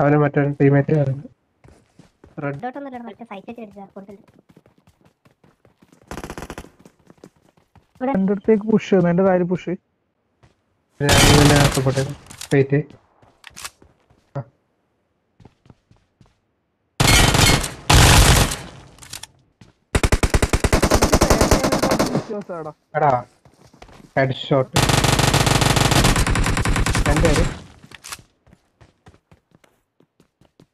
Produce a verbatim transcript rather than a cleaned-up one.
അവനെ മറ്റേ ടീമേറ്റ് വരുന്നു. റെഡ് ഡോട്ട് ഒന്നുമില്ല, മറ്റേ സൈറ്റ് അടിച്ചാ കൊടുത്തു. എന്റെ അടുത്തേക്ക് പുഷ് ചെയ്യുന്നു, എന്റെ താഴെ പുഷ്. വെയിറ്റ് എടാ എടാ ഹെഡ് ഷോട്ട് എന്റെ